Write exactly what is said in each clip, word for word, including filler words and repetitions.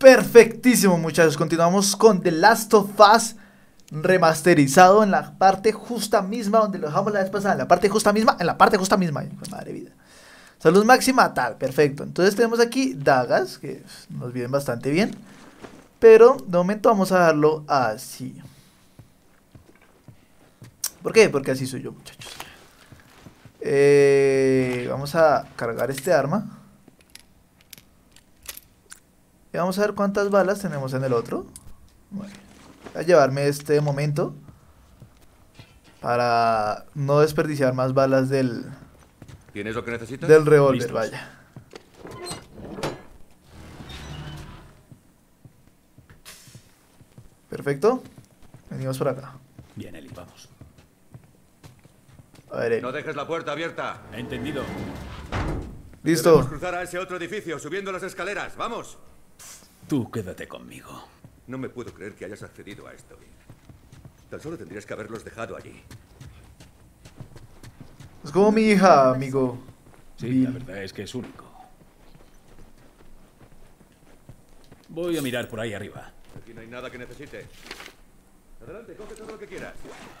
Perfectísimo, muchachos, continuamos con The Last of Us remasterizado en la parte justa misma donde lo dejamos la vez pasada, en la parte justa misma, en la parte justa misma, madre vida. Salud máxima, tal, perfecto. Entonces tenemos aquí dagas, que nos vienen bastante bien, pero de momento vamos a dejarlo así. ¿Por qué? Porque así soy yo, muchachos. Eh, vamos a cargar este arma. Y vamos a ver cuántas balas tenemos en el otro. Bueno, voy a llevarme este de momento para no desperdiciar más balas del... ¿Tienes lo que necesitas? Del revólver, vaya. Perfecto. Venimos por acá. Bien, Eli, vamos. A ver, Eli. No dejes la puerta abierta. Entendido. Listo. Debemos cruzar a ese otro edificio, subiendo las escaleras. ¡Vamos! Tú quédate conmigo. No me puedo creer que hayas accedido a esto. Tan solo tendrías que haberlos dejado allí. Es como mi hija, amigo. Sí, Bill. La verdad es que es único. Voy a mirar por ahí arriba. Aquí no hay nada que necesite. Adelante, coge todo lo que quieras.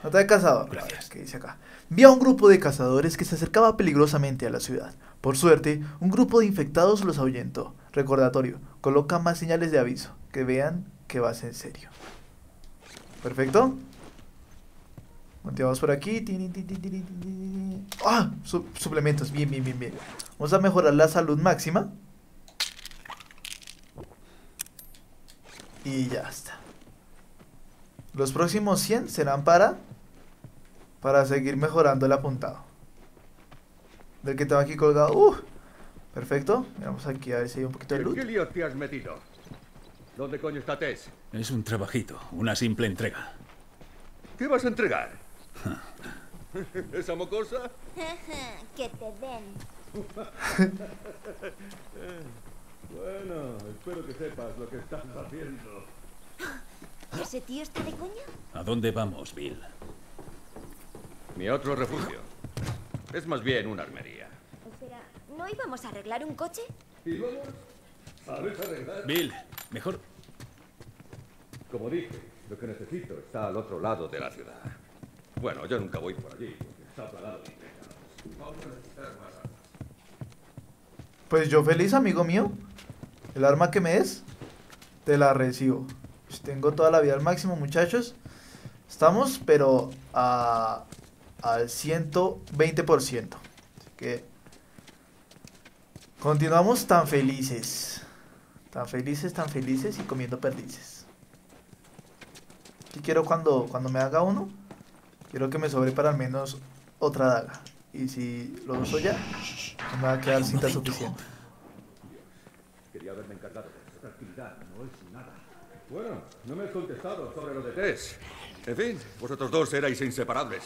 Nota de cazador. Gracias. ¿Qué dice acá? Vi a un grupo de cazadores que se acercaba peligrosamente a la ciudad. Por suerte, un grupo de infectados los ahuyentó. Recordatorio, coloca más señales de aviso, que vean que vas en serio. Perfecto. Continuamos por aquí. Ah, su suplementos, bien, bien, bien, bien. Vamos a mejorar la salud máxima. Y ya está. Los próximos cien serán para Para seguir mejorando el apuntado del que tengo aquí colgado. Uh, perfecto. Vamos aquí a ver si hay un poquito de luz. ¿Qué lío te has metido? ¿Dónde coño está Tess? Es un trabajito, una simple entrega. ¿Qué vas a entregar? ¿Esa mocosa? Que te den. Bueno, espero que sepas lo que estás haciendo. ¿Ese tío está de coña? ¿A dónde vamos, Bill? Mi otro refugio. Es más bien una armería. Espera, ¿no íbamos a arreglar un coche? ¿Íbamos? ¿Sabes arreglar? Bill, mejor... Como dije, lo que necesito está al otro lado de la ciudad. Bueno, yo nunca voy por allí, porque está parado de pecados. Vamos a necesitar más armas. Pues yo feliz, amigo mío. El arma que me des, te la recibo. Pues tengo toda la vida al máximo, muchachos. Estamos, pero a, al ciento veinte por ciento. Así que continuamos tan felices. Tan felices, tan felices y comiendo perdices. ¿Qué quiero cuando, cuando me haga uno? Quiero que me sobre para al menos otra daga. Y si lo uso ya, no me va a quedar cinta suficiente. Quería haberme encargado de esta actividad, no es nada. Bueno, no me has contestado sobre lo de Tess. En fin, vosotros dos erais inseparables.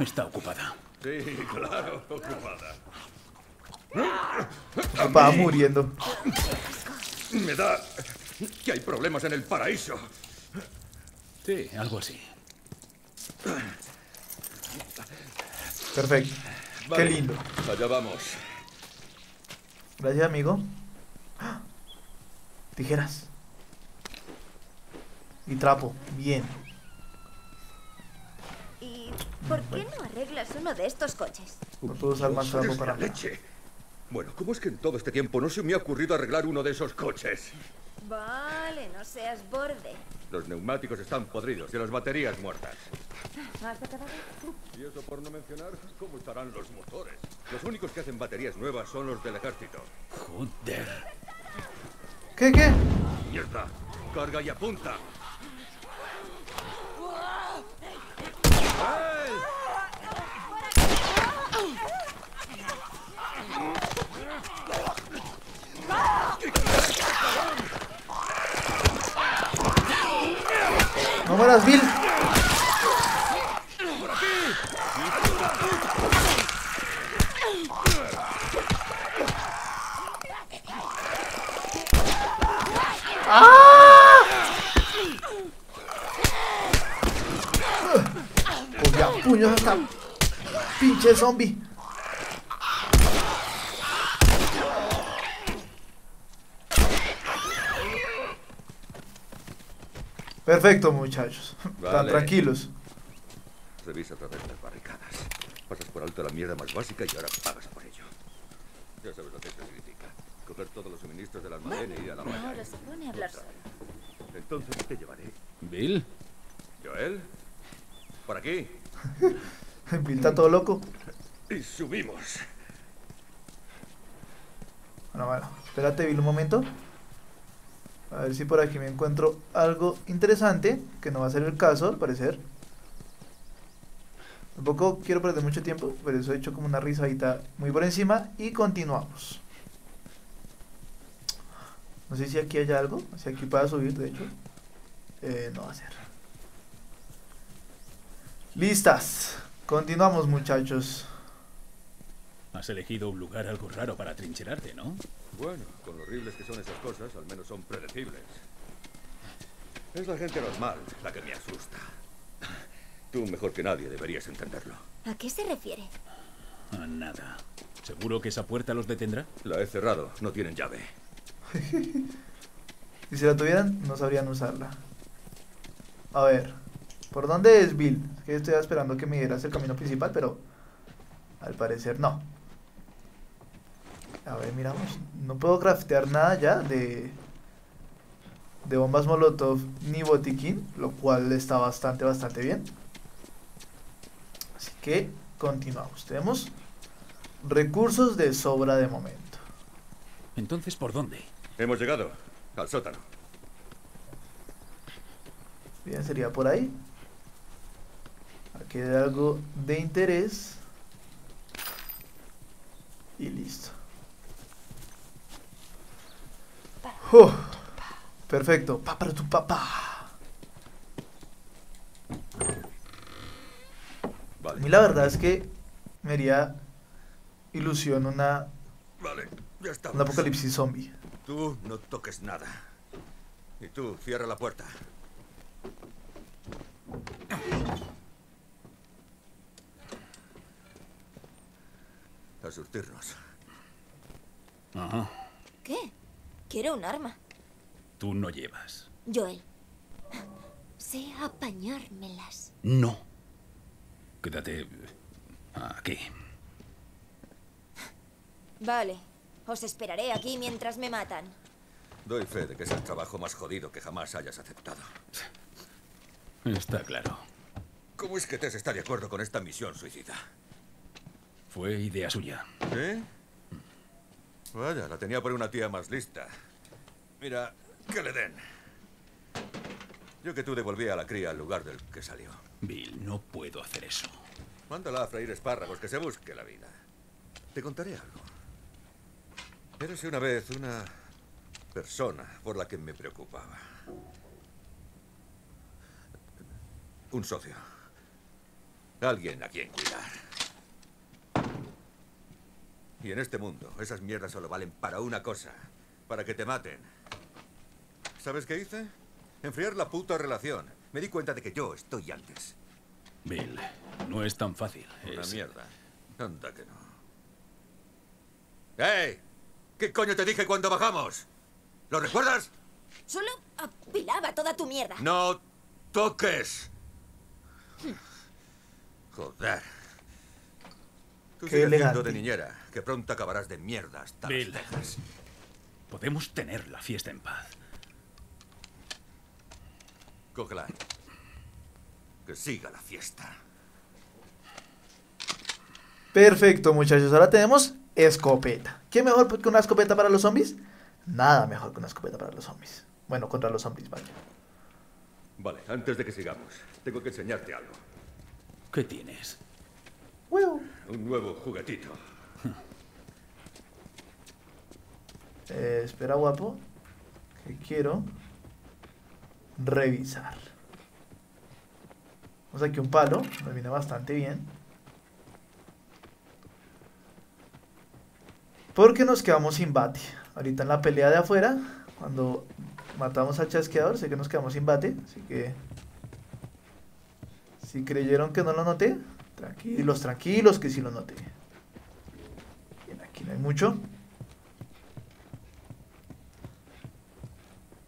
Está ocupada. Sí, claro, ocupada. Va muriendo. Me da que hay problemas en el paraíso. Sí, algo así. Perfecto. Vale. Qué lindo. Allá vamos. Gracias, amigo. Tijeras. Y trapo, bien. ¿Y por qué no arreglas uno de estos coches? No puedo usar más trapo para nada. Bueno, ¿cómo es que en todo este tiempo no se me ha ocurrido arreglar uno de esos coches? Vale, no seas borde. Los neumáticos están podridos y las baterías muertas. ¿Más acabado? Y eso por no mencionar cómo estarán los motores. Los únicos que hacen baterías nuevas son los del ejército. Joder. ¿Qué, qué? Mierda, carga y apunta. ¡No mueras, Bill! ¡Ah! ¡Oye, a puños hasta pinche zombie! Perfecto, muchachos. Vale. Tan tranquilos. Revisa a través de las barricadas. Pasas por alto la mierda más básica y ahora pagas por ello. Ya sabes lo que se critica. Coger todos los suministros del almacén y ir a la valla. Ahora se pone a hablar solo. Entonces te llevaré. ¿Bill? ¿Joel? ¿Por aquí? Bill está todo loco. Y subimos. Bueno, bueno. Espérate, Bill, un momento. A ver si por aquí me encuentro algo interesante, que no va a ser el caso, al parecer. Tampoco quiero perder mucho tiempo, pero eso he hecho como una risadita muy por encima. Y continuamos. No sé si aquí hay algo, si aquí pueda subir, de hecho. Eh, no va a ser. Listas. Continuamos, muchachos. Has elegido un lugar algo raro para trincherarte, ¿no? Bueno, con lo horribles que son esas cosas, al menos son predecibles. Es la gente normal la que me asusta. Tú mejor que nadie deberías entenderlo. ¿A qué se refiere? A nada. ¿Seguro que esa puerta los detendrá? La he cerrado, no tienen llave. Y si la tuvieran, no sabrían usarla. A ver, ¿por dónde es Bill? Es que estoy esperando que me dieras el camino principal, pero al parecer no. A ver, miramos. No puedo craftear nada ya de de bombas molotov ni botiquín, lo cual está bastante, bastante bien. Así que continuamos. Tenemos recursos de sobra de momento. Entonces, ¿por dónde? Hemos llegado al sótano. Bien, sería por ahí. Aquí hay algo de interés. Y listo. Oh, perfecto. Pa para tu papá. Vale. A mí la verdad es que me haría ilusión una vale, ya está. Un apocalipsis zombie. Tú no toques nada. Y tú cierra la puerta. A surtirnos. Ajá. ¿Qué? Quiero un arma. Tú no llevas. Joel, sé apañármelas. No. Quédate aquí. Vale. Os esperaré aquí mientras me matan. Doy fe de que es el trabajo más jodido que jamás hayas aceptado. Está claro. ¿Cómo es que Tess está de acuerdo con esta misión suicida? Fue idea suya. ¿Eh? Vaya, la tenía por una tía más lista. Mira, que le den. Yo que tú devolvía a la cría al lugar del que salió. Bill, no puedo hacer eso. Mándala a freír espárragos, que se busque la vida. Te contaré algo. Érase una vez una persona por la que me preocupaba. Un socio. Alguien a quien cuidar. Y en este mundo, esas mierdas solo valen para una cosa. Para que te maten. ¿Sabes qué hice? Enfriar la puta relación. Me di cuenta de que yo estoy antes. Bill, no es tan fácil. Una es... mierda. Anda que no. ¡Ey! ¿Qué coño te dije cuando bajamos? ¿Lo recuerdas? Solo apilaba toda tu mierda. ¡No toques! Joder. Tú sigues siendo de niñera, que pronto acabarás de mierda hasta Bill, las Texas. Podemos tener la fiesta en paz. Cógela. Que siga la fiesta. Perfecto, muchachos. Ahora tenemos escopeta. ¿Qué mejor que una escopeta para los zombies? Nada mejor que una escopeta para los zombies. Bueno, contra los zombies, vaya. Vale, antes de que sigamos, tengo que enseñarte algo. ¿Qué tienes? Bueno. Un nuevo juguetito. Eh, espera, guapo, que quiero revisar. Vamos aquí un palo, me viene bastante bien. Porque nos quedamos sin bate. Ahorita en la pelea de afuera, cuando matamos al chasqueador, sé que nos quedamos sin bate. Así que, si creyeron que no lo noté, tranquilos, tranquilos, que sí lo noté. Bien, aquí no hay mucho.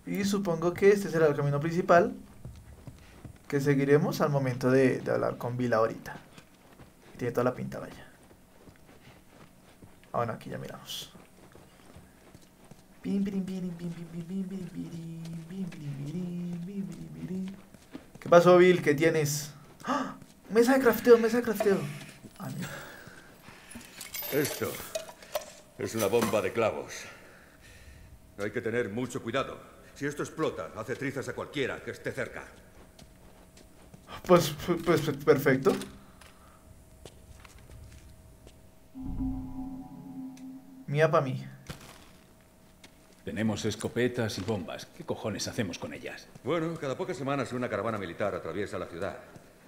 Y supongo que este será el camino principal. que seguiremos al momento de, de hablar con Bill ahorita. Tiene toda la pinta, vaya. Ah, bueno, aquí ya miramos. ¿Qué pasó, Bill? ¿Qué tienes? ¡Ah! Mesa de crafteo, mesa de crafteo. Ah, mira. Esto es una bomba de clavos. Hay que tener mucho cuidado. Si esto explota, hace trizas a cualquiera que esté cerca. Pues, pues, perfecto. Mía para mí. Tenemos escopetas y bombas. ¿Qué cojones hacemos con ellas? Bueno, cada pocas semanas una caravana militar atraviesa la ciudad.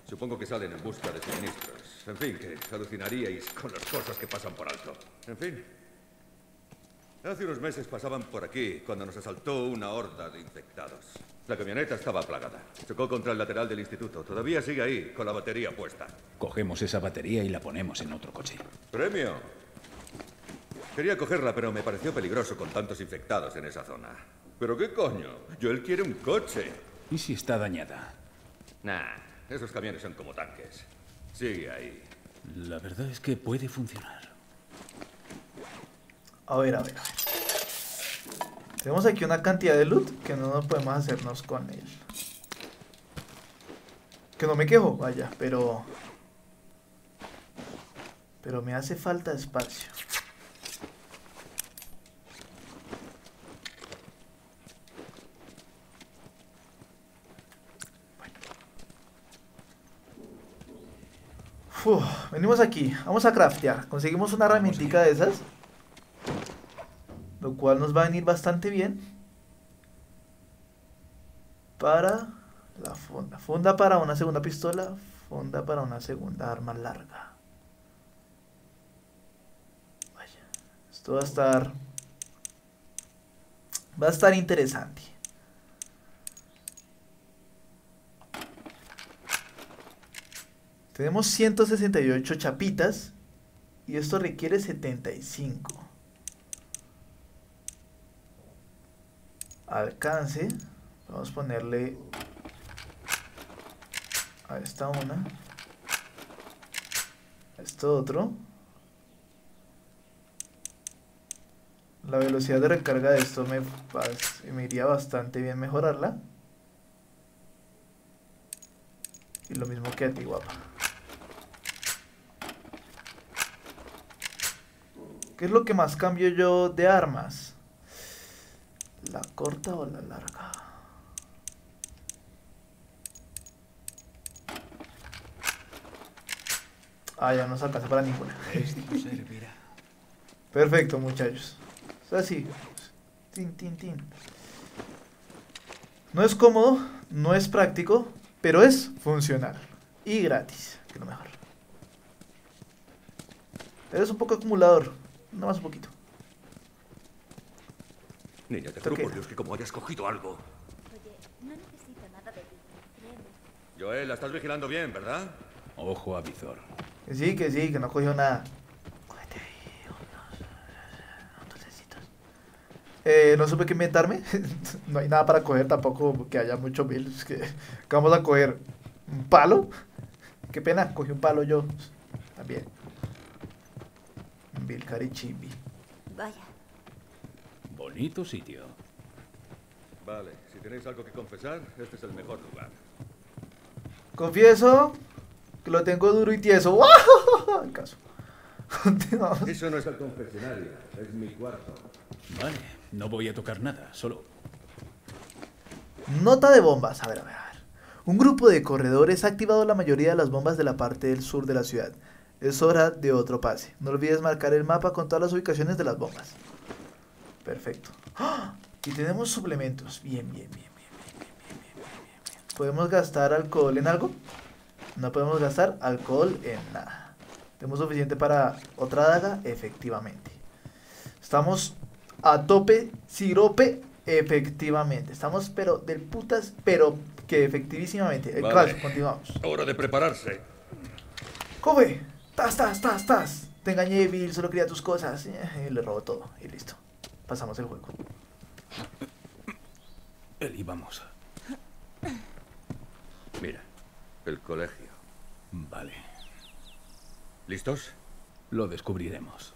Supongo que salen en busca de suministros. En fin, que alucinaríais con las cosas que pasan por alto. En fin. Hace unos meses pasaban por aquí cuando nos asaltó una horda de infectados. La camioneta estaba plagada. Chocó contra el lateral del instituto. Todavía sigue ahí, con la batería puesta. Cogemos esa batería y la ponemos en otro coche. ¡Premio! Quería cogerla, pero me pareció peligroso con tantos infectados en esa zona. ¿Pero qué coño? Joel quiere un coche. ¿Y si está dañada? Nah, esos camiones son como tanques. Sigue ahí. La verdad es que puede funcionar. A ver, a ver. Tenemos aquí una cantidad de loot que no nos podemos hacernos con él. Que no me quejo, vaya, pero... Pero me hace falta espacio. Bueno. Uf, venimos aquí. Vamos a craftear. Conseguimos una herramientica de esas, lo cual nos va a venir bastante bien para la funda. Funda para una segunda pistola, funda para una segunda arma larga. Vaya, esto va a estar va a estar interesante. Tenemos ciento sesenta y ocho chapitas y esto requiere setenta y cinco. Alcance, vamos a ponerle a esta una, a esto otro. La velocidad de recarga de esto me, me iría bastante bien mejorarla. Y lo mismo que a ti, guapa. ¿Qué es lo que más cambio yo de armas? ¿La corta o la larga? Ah, ya no se alcanza para ninguna. Esto servirá. Perfecto, muchachos. Es así. Tin, tin, tin. No es cómodo, no es práctico, pero es funcional. Y gratis, que lo mejor. Eres un poco acumulador. Nada más un poquito. Niña, te juro por Dios que como hayas cogido algo. Oye, no necesito nada de ti, créeme. Joel, la estás vigilando bien, ¿verdad? Ojo a visor. Que sí, que sí, que no cogió nada. Cógete ahí, unos dulcecitos. Eh, no supe qué inventarme. No hay nada para coger tampoco, que haya muchos mil. Es que, ¿qué vamos a coger? ¿Un palo? Qué pena, cogí un palo yo. También. Mil carichimbi. Vaya. Bonito sitio. Vale, si tenéis algo que confesar, este es el mejor lugar. Confieso que lo tengo duro y tieso. ¡Wow! El caso. Eso no es el confesionario, es mi cuarto. Vale, no voy a tocar nada, solo... Nota de bombas. A ver, a ver, a ver. Un grupo de corredores ha activado la mayoría de las bombas de la parte del sur de la ciudad. Es hora de otro pase. No olvides marcar el mapa con todas las ubicaciones de las bombas. Perfecto. ¡Ah! Y tenemos suplementos. Bien, bien, bien, bien, bien, bien, bien, bien, bien, bien. ¿Podemos gastar alcohol en algo? No podemos gastar alcohol en nada. Tenemos suficiente para otra daga, efectivamente. Estamos a tope, sirope, efectivamente. Estamos pero del putas, pero que efectivísimamente. El vale. Caso, continuamos. Hora de prepararse. Coge. Tas, tas, tas, tas. Te engañé, Bill, solo quería tus cosas. Y le robó todo y listo. Pasamos el juego. Eli, vamos. Mira, El colegio. Vale. ¿Listos? Lo descubriremos.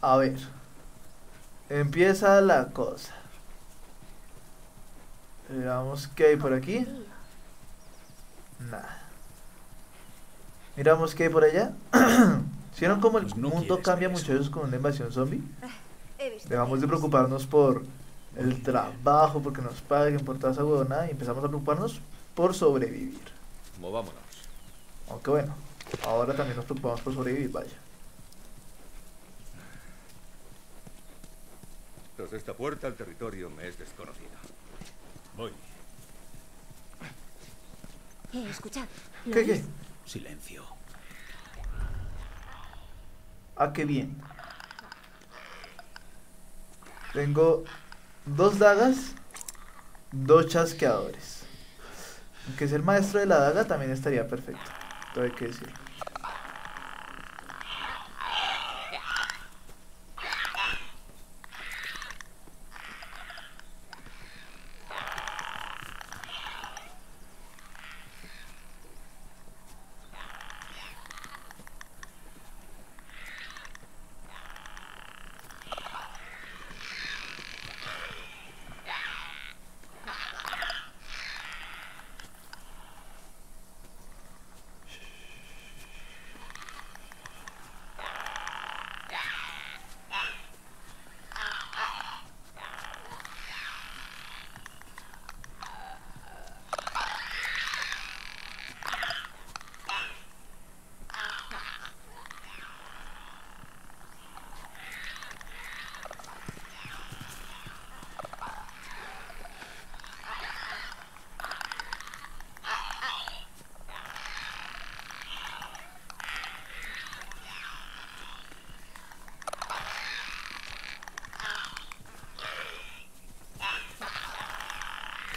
A ver. Empieza la cosa. Veamos qué hay por aquí. Nada. Miramos qué hay por allá. ¿Vieron cómo el pues no mundo cambia mucho eso con una invasión zombie? Dejamos de preocuparnos por el trabajo, porque nos paguen, por toda esa huevonada, y empezamos a preocuparnos por sobrevivir. Movámonos. Aunque bueno, ahora también nos preocupamos por sobrevivir, vaya. Desde esta puerta el territorio me es desconocido. Voy. Eh, escuchad. ¿Qué, qué? Silencio. Ah, qué bien. Tengo dos dagas, dos chasqueadores. Aunque ser maestro de la daga también estaría perfecto. Todo hay que decirlo.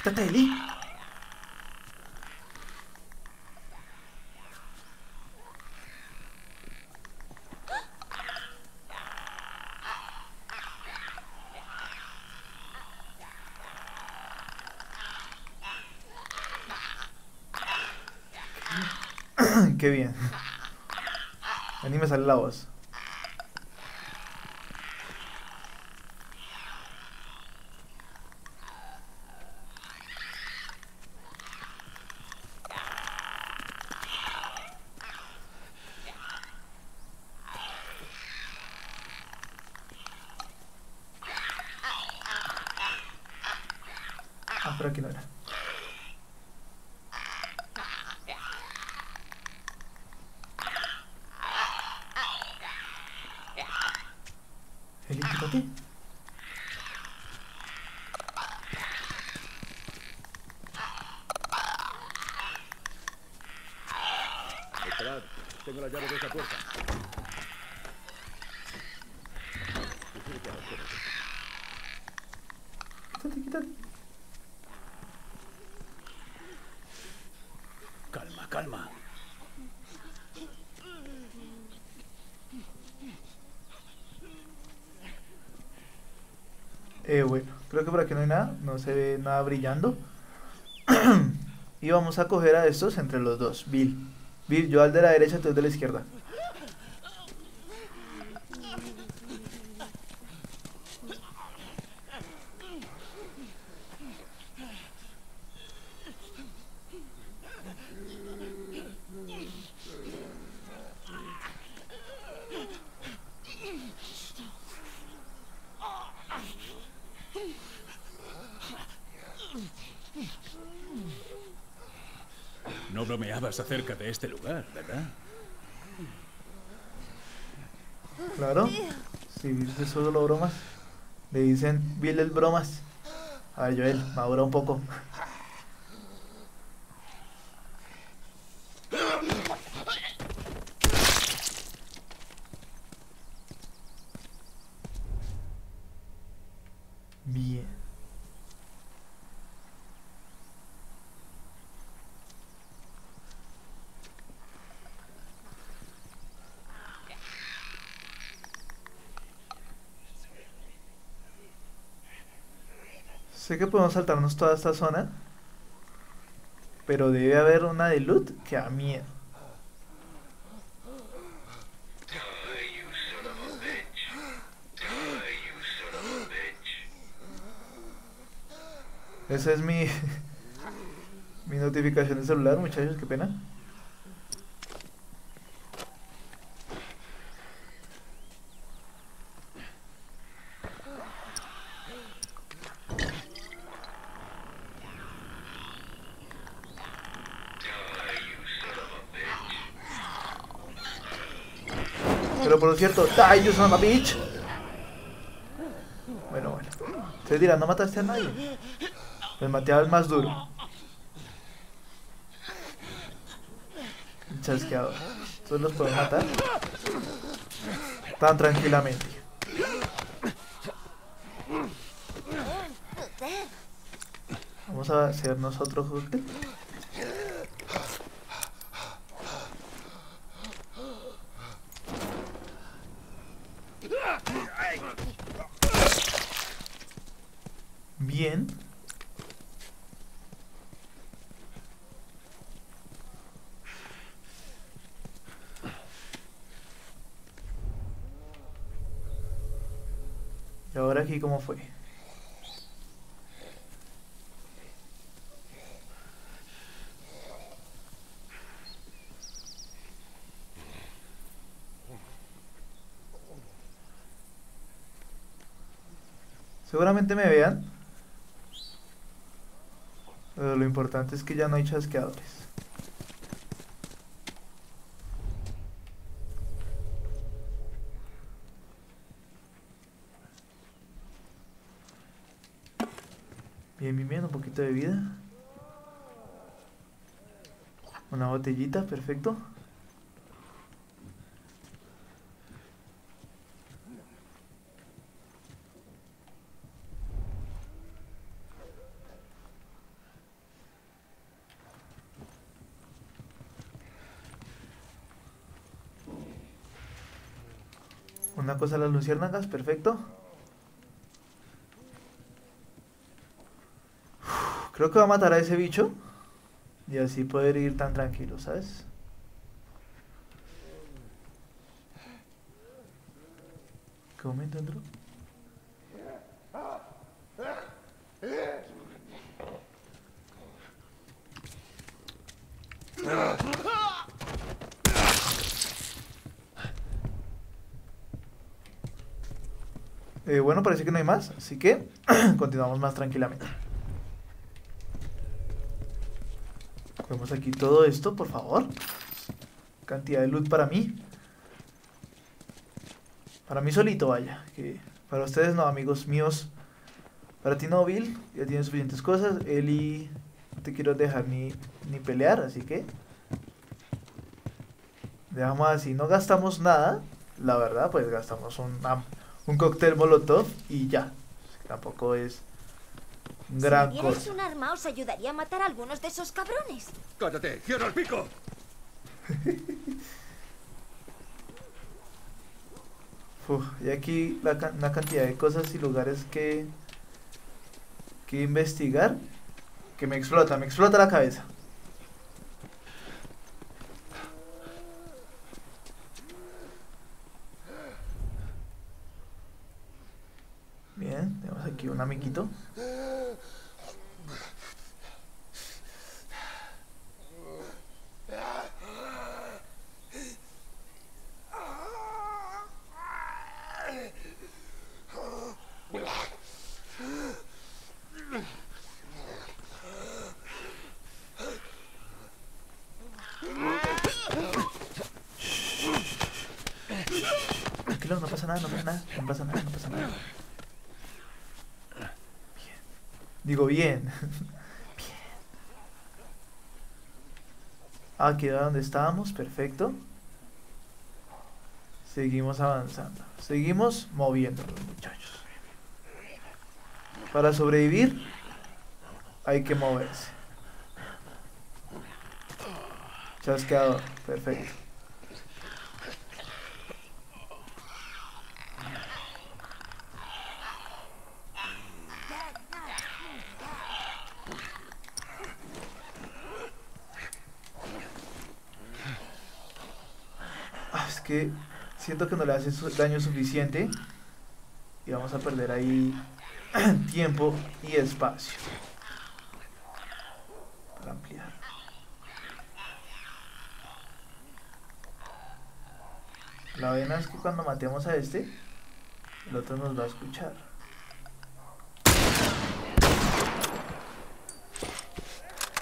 Quítate, Eli. Qué bien. Vení, me sale la voz. Pero aquí no era. Eli, quítate. Esperad, tengo la llave de esa puerta. Quítate, quítate. Calma, calma. Eh, bueno, creo que por aquí no hay nada. No se ve nada brillando. Y vamos a coger a estos entre los dos. Bill, Bill, yo al de la derecha, tú al de la izquierda. No bromeabas acerca de este lugar, ¿verdad? Claro. Si viste solo lo bromas, le dicen Bill el bromas. A ver, Joel, madura un poco. Bien. Sé que podemos saltarnos toda esta zona, pero debe haber una de loot que da miedo. Esa es mi mi notificación de celular, muchachos, qué pena. Pero por cierto, ¡die, you son of a bitch! Bueno, bueno. Ustedes dirán, no mataste a nadie. El mateado es más duro. Chasqueador. ¿Todos los pueden matar? Tan tranquilamente. Vamos a hacernos otro cóctel. Bien. Y ahora aquí, ¿cómo fue? Seguramente me vean, pero lo importante es que ya no hay chasqueadores. Bien, bien, bien, un poquito de vida. Una botellita, perfecto. Una cosa las luciérnagas, perfecto. Creo que va a matar a ese bicho y así poder ir tan tranquilo, ¿sabes? ¿Qué momento entró? Eh, bueno, parece que no hay más, así que continuamos más tranquilamente. Vemos aquí todo esto, por favor. Cantidad de loot para mí. Para mí solito, vaya. Que para ustedes no, amigos míos. Para ti no, Bill. Ya tienes suficientes cosas. Eli, no te quiero dejar ni, ni pelear, así que dejamos así. No gastamos nada. La verdad, pues gastamos un, un cóctel molotov y ya. Tampoco es... Gran si tienes un arma, os ayudaría a matar a algunos de esos cabrones. ¡Cállate! ¡Cierra el pico! Uf, y aquí la, una cantidad de cosas y lugares que que investigar, que me explota, me explota la cabeza. Bien, tenemos aquí un amiguito. Tranquilo, no pasa nada, no pasa nada, no pasa nada, no pasa nada. Digo, bien. Bien. Aquí era donde estábamos, perfecto. Seguimos avanzando. Seguimos moviéndonos, muchachos. Para sobrevivir hay que moverse. Chasqueador, perfecto. que siento que no le hace su daño suficiente y vamos a perder ahí tiempo y espacio para ampliar. La vena es que cuando matemos a este, el otro nos va a escuchar.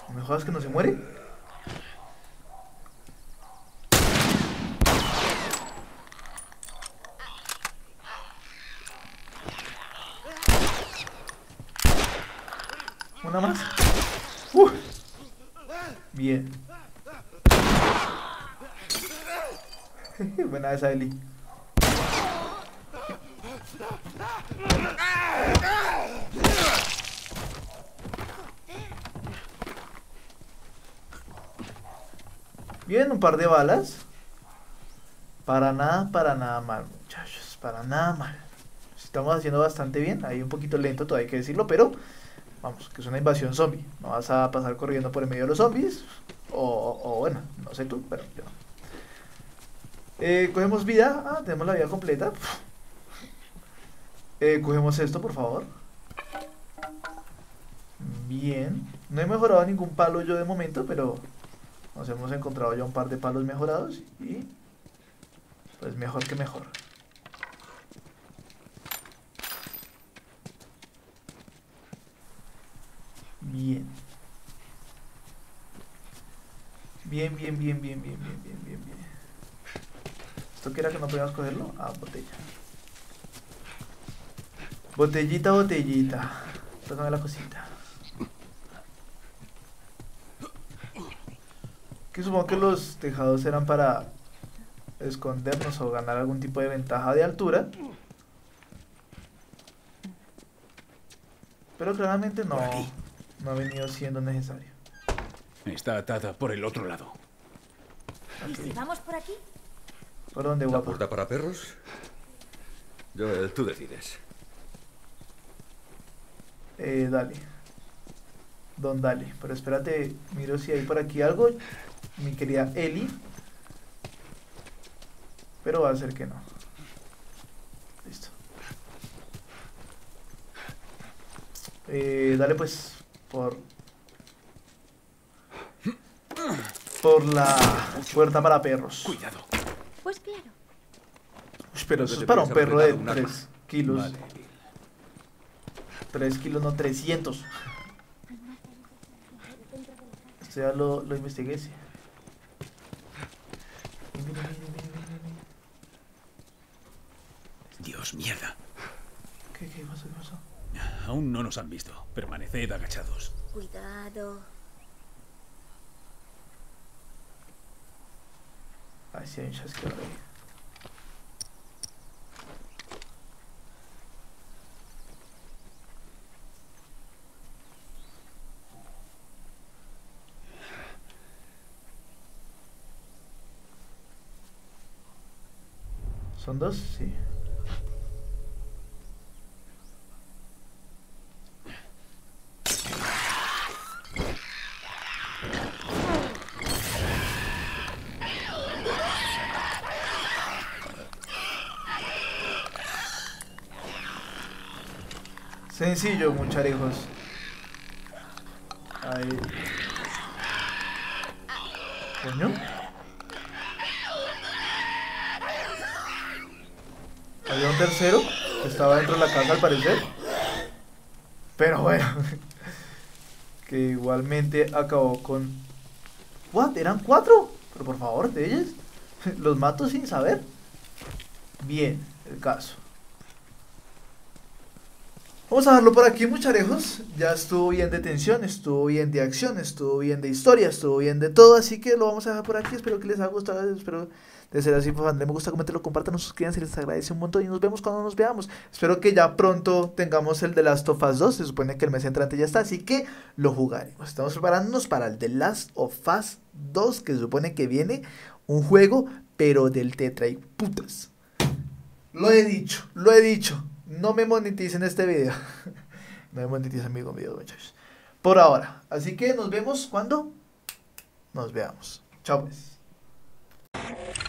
¿No me jodas que no se muere? ¿Una más? Uh. Bien. Buena esa, Eli. Bien, un par de balas. Para nada, para nada mal, muchachos. Para nada mal. Estamos haciendo bastante bien. Ahí un poquito lento, todavía hay que decirlo, pero vamos, que es una invasión zombie. No vas a pasar corriendo por el medio de los zombies. O, o, o bueno, no sé tú, pero yo no. Eh, cogemos vida, ah, tenemos la vida completa. eh, Cogemos esto, por favor. Bien. No he mejorado ningún palo yo de momento, pero nos hemos encontrado ya un par de palos mejorados y pues mejor que mejor. Bien. Bien, bien, bien, bien, bien, bien, bien, bien, bien. ¿Esto qué era que no podíamos cogerlo? Ah, botella. Botellita, botellita. Tócame la cosita. Que supongo que los tejados eran para escondernos o ganar algún tipo de ventaja de altura. Pero claramente no, no ha venido siendo necesario. Está atada por el otro lado. Okay. ¿Y si vamos por aquí? ¿Por dónde, guapa? ¿La puerta para perros? Joel, tú decides. Eh, dale. Don, dale. Pero espérate, miro si hay por aquí algo, mi querida Eli. Pero va a ser que no. Listo. Eh, dale pues. Por... Por la puerta para perros. Cuidado. Pues claro. Uy, pero eso es para un perro de tres kilos. Vale. tres kilos, no, trescientos. Esto ya lo, lo investigué. Sí. Dios, mierda. ¿Qué, qué pasó? ¿Qué pasó? Aún no nos han visto. Permaneced agachados. Cuidado. Ay, sí, hay un chasqueador ahí. ¿Son dos? Sí. Sencillo, muchachos. Ahí. ¿Coño? Había un tercero que estaba dentro de la casa al parecer. Pero bueno. Que igualmente acabó con... ¿What? ¿Eran cuatro? Pero por favor, de ellos. Los mato sin saber. Bien, el caso. Vamos a dejarlo por aquí, mucharejos. Ya estuvo bien de tensión, estuvo bien de acción, estuvo bien de historia, estuvo bien de todo. Así que lo vamos a dejar por aquí. Espero que les haya gustado. Espero de ser así. Pues, me gusta, comentenlo, compartan, suscríbanse. Si les agradece un montón y nos vemos cuando nos veamos. Espero que ya pronto tengamos el The Last of Us dos. Se supone que el mes entrante ya está, así que lo jugaremos. Estamos preparándonos para el The Last of Us dos, que se supone que viene un juego, pero del tetra y putas. Lo he dicho, lo he dicho. No me moneticen este video. No me moneticen mi video, muchachos. Por ahora. Así que nos vemos cuando nos veamos. Chao pues.